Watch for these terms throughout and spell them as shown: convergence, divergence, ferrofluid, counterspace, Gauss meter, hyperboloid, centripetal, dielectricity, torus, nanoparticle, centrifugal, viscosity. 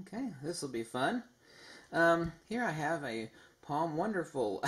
Okay, this will be fun. Here I have a Palm Wonderful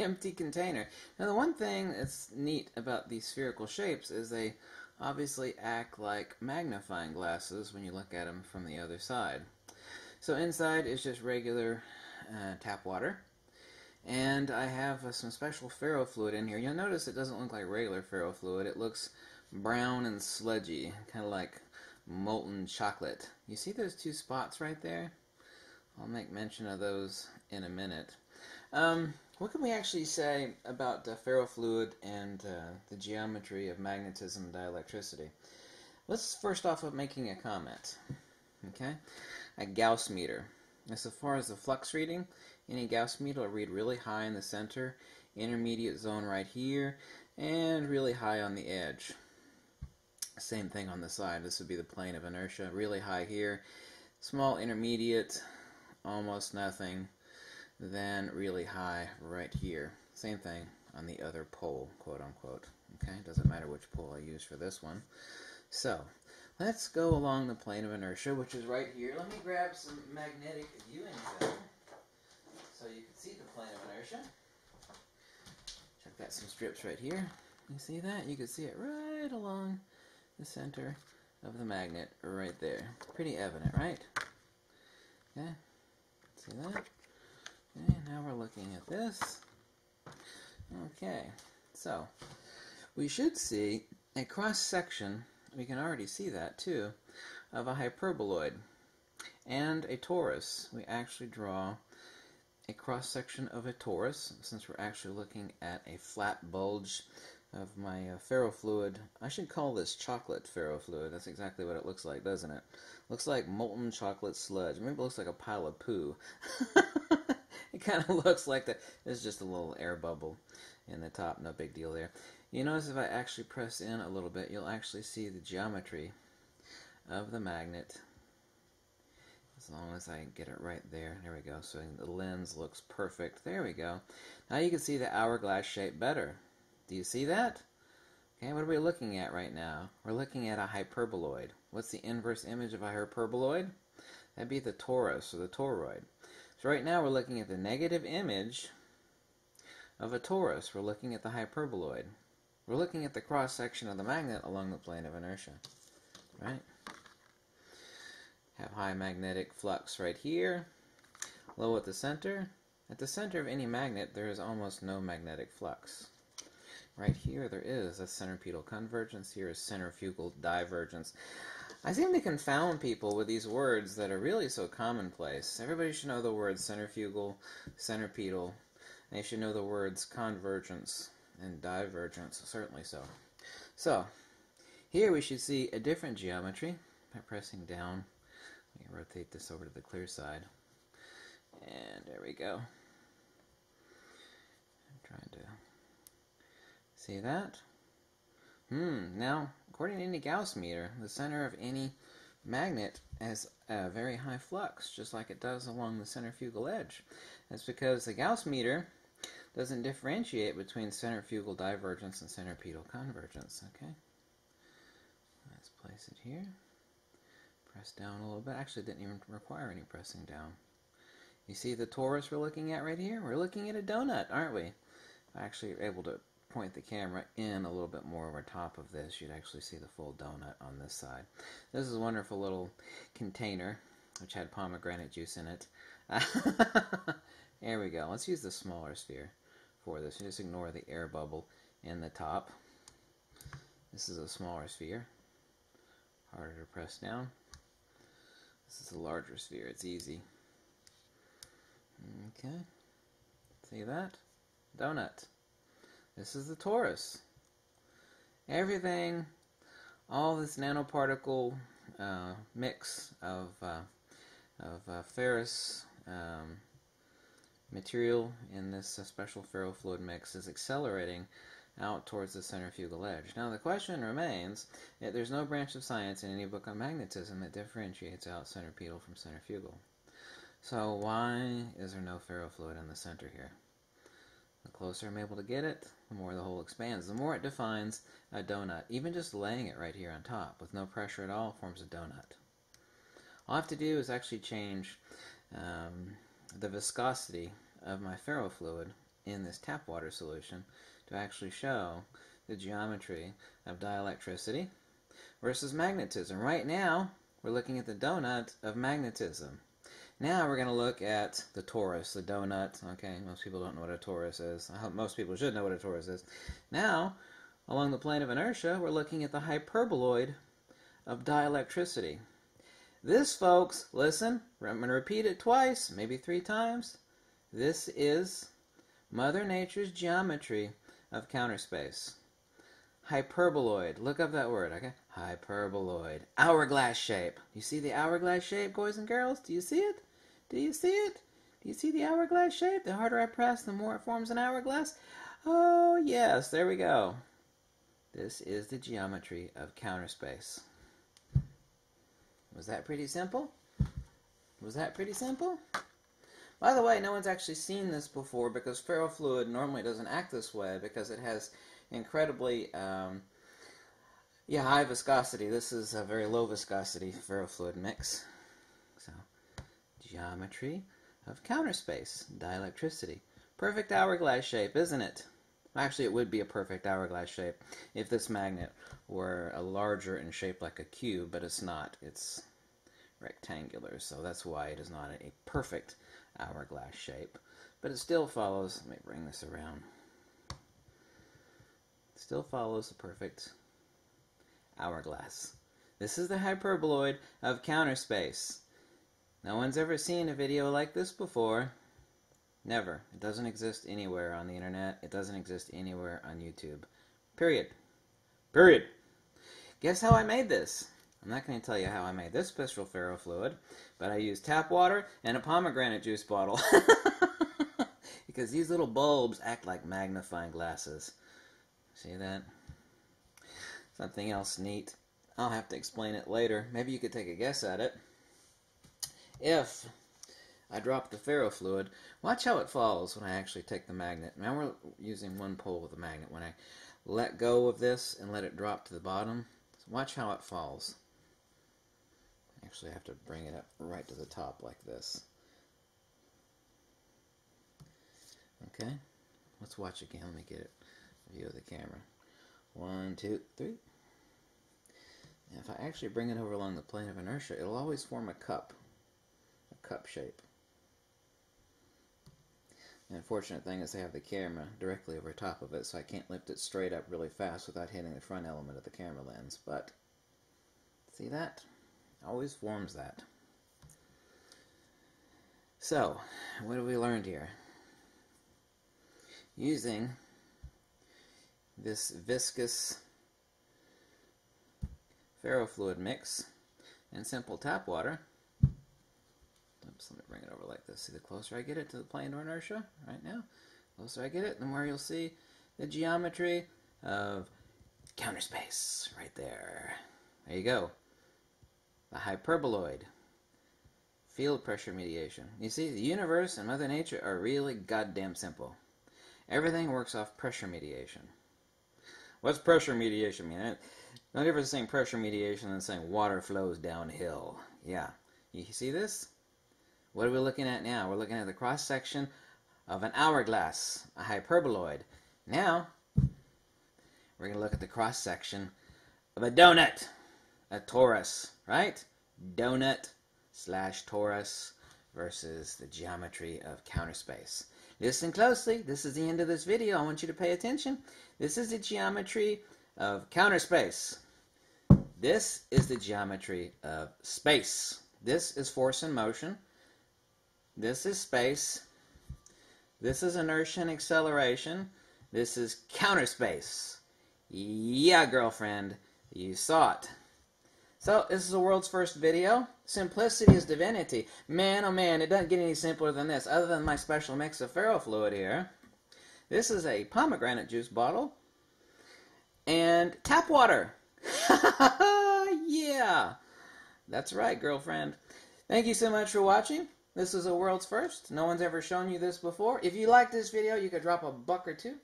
empty container. Now the one thing that's neat about these spherical shapes is they obviously act like magnifying glasses when you look at them from the other side. So inside is just regular tap water, and I have some special ferrofluid in here. You'll notice it doesn't look like regular ferrofluid. It looks brown and sludgy, kind of like molten chocolate. You see those two spots right there? I'll make mention of those in a minute. What can we actually say about ferrofluid and the geometry of magnetism and dielectricity? Let's first off with making a comment. Okay, a Gauss meter. As far as the flux reading, any Gauss meter will read really high in the center, intermediate zone right here, and really high on the edge. Same thing on the side. This would be the plane of inertia. Really high here, small intermediate, almost nothing, then really high right here. Same thing on the other pole, quote unquote. Okay, doesn't matter which pole I use for this one. So let's go along the plane of inertia, which is right here. Let me grab some magnetic viewing zone so you can see the plane of inertia. I've got some strips right here. You see that? You can see it right along the center of the magnet right there. Pretty evident, right? Okay, see that? Okay, now we're looking at this. Okay, so we should see a cross-section, we can already see that too, of a hyperboloid and a torus. We actually draw a cross-section of a torus, since we're actually looking at a flat bulge of my ferrofluid. I should call this chocolate ferrofluid. That's exactly what it looks like, doesn't it? Looks like molten chocolate sludge. Maybe it looks like a pile of poo. It kind of looks like that. It's just a little air bubble in the top. No big deal there. You notice if I actually press in a little bit, you'll actually see the geometry of the magnet. As long as I get it right there. There we go. So the lens looks perfect. There we go. Now you can see the hourglass shape better. Do you see that? Okay, what are we looking at right now? We're looking at a hyperboloid. What's the inverse image of a hyperboloid? That'd be the torus, or the toroid. So right now we're looking at the negative image of a torus. We're looking at the hyperboloid. We're looking at the cross-section of the magnet along the plane of inertia. Right? Have high magnetic flux right here, low at the center. At the center of any magnet, there is almost no magnetic flux. Right here there is a centripetal convergence, here is centrifugal divergence. I seem to confound people with these words that are really so commonplace. Everybody should know the words centrifugal, centripetal, and they should know the words convergence and divergence, certainly so. So, here we should see a different geometry. By pressing down, we can rotate this over to the clear side. And there we go. I'm trying to... see that? Now, according to any Gauss meter, the center of any magnet has a very high flux, just like it does along the centrifugal edge. That's because the Gauss meter doesn't differentiate between centrifugal divergence and centripetal convergence. Okay? Let's place it here. Press down a little bit. Actually, it didn't even require any pressing down. You see the torus we're looking at right here? We're looking at a donut, aren't we? Actually, you're able to point the camera in a little bit more over top of this, you'd actually see the full donut on this side. This is a wonderful little container which had pomegranate juice in it. There we go. Let's use the smaller sphere for this. Just ignore the air bubble in the top. This is a smaller sphere. Harder to press down. This is a larger sphere. It's easy. Okay. See that? Donut. This is the torus. Everything, all this nanoparticle mix of ferrous material in this special ferrofluid mix is accelerating out towards the centrifugal edge. Now the question remains that there's no branch of science in any book on magnetism that differentiates out centripetal from centrifugal. So why is there no ferrofluid in the center here? The closer I'm able to get it, the more the hole expands. The more it defines a donut. Even just laying it right here on top with no pressure at all forms a donut. All I have to do is actually change the viscosity of my ferrofluid in this tap water solution to actually show the geometry of dielectricity versus magnetism. Right now we're looking at the donut of magnetism. Now we're going to look at the torus, the donut. Okay, most people don't know what a torus is. I hope most people should know what a torus is. Now, along the plane of inertia, we're looking at the hyperboloid of dielectricity. This, folks, listen, I'm going to repeat it twice, maybe three times. This is Mother Nature's geometry of counterspace. Hyperboloid. Look up that word, okay? Hyperboloid. Hourglass shape. You see the hourglass shape, boys and girls? Do you see it? Do you see it? Do you see the hourglass shape? The harder I press, the more it forms an hourglass. Oh, yes, there we go. This is the geometry of counterspace. Was that pretty simple? Was that pretty simple? By the way, no one's actually seen this before because ferrofluid normally doesn't act this way because it has incredibly high viscosity. This is a very low viscosity ferrofluid mix. So, geometry of counterspace, dielectricity. Perfect hourglass shape, isn't it? Actually, it would be a perfect hourglass shape if this magnet were a larger and shaped like a cube, but it's not. It's rectangular, so that's why it is not a perfect hourglass shape. But it still follows, let me bring this around, it still follows the perfect hourglass. This is the hyperboloid of counterspace. No one's ever seen a video like this before. Never. It doesn't exist anywhere on the internet. It doesn't exist anywhere on YouTube. Period. Period. Guess how I made this? I'm not going to tell you how I made this special ferrofluid, but I used tap water and a pomegranate juice bottle. Because these little bulbs act like magnifying glasses. See that? Something else neat. I'll have to explain it later. Maybe you could take a guess at it. If I drop the ferrofluid, watch how it falls when I actually take the magnet. Now we're using one pole of the magnet. When I let go of this and let it drop to the bottom, watch how it falls. Actually, I have to bring it up right to the top like this. Okay, let's watch again. Let me get a view of the camera. 1, 2, 3. Now, if I actually bring it over along the plane of inertia, it'll always form a cup shape. The unfortunate thing is they have the camera directly over top of it, so I can't lift it straight up really fast without hitting the front element of the camera lens, but see that? Always forms that. So, what have we learned here? Using this viscous ferrofluid mix and simple tap water. Oops, let me bring it over like this. See, the closer I get it to the plane of inertia right now, the closer I get it, the more you'll see the geometry of counterspace right there. There you go. The hyperboloid. Field pressure mediation. You see, the universe and Mother Nature are really goddamn simple. Everything works off pressure mediation. What's pressure mediation mean? Don't ever say pressure mediation and saying water flows downhill. Yeah. You see this? What are we looking at now? We're looking at the cross-section of an hourglass, a hyperboloid. Now, we're going to look at the cross-section of a donut, a torus, right? Donut slash torus versus the geometry of counterspace. Listen closely. This is the end of this video. I want you to pay attention. This is the geometry of counterspace. This is the geometry of space. This is force and motion. This is space. This is inertia and acceleration. This is counterspace. Yeah, girlfriend, you saw it. So, this is the world's first video. Simplicity is divinity. Man, oh man, it doesn't get any simpler than this, other than my special mix of ferrofluid here. This is a pomegranate juice bottle and tap water. Yeah. That's right, girlfriend. Thank you so much for watching. This is a world's first. No one's ever shown you this before. If you like this video, you could drop $1 or $2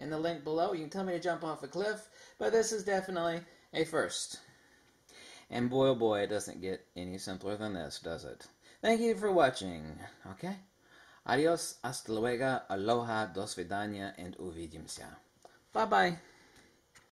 in the link below. You can tell me to jump off a cliff, but this is definitely a first. And boy, it doesn't get any simpler than this, does it? Thank you for watching, okay? Adios, hasta luego, aloha, dos vidania, and uvidimsia. Bye-bye.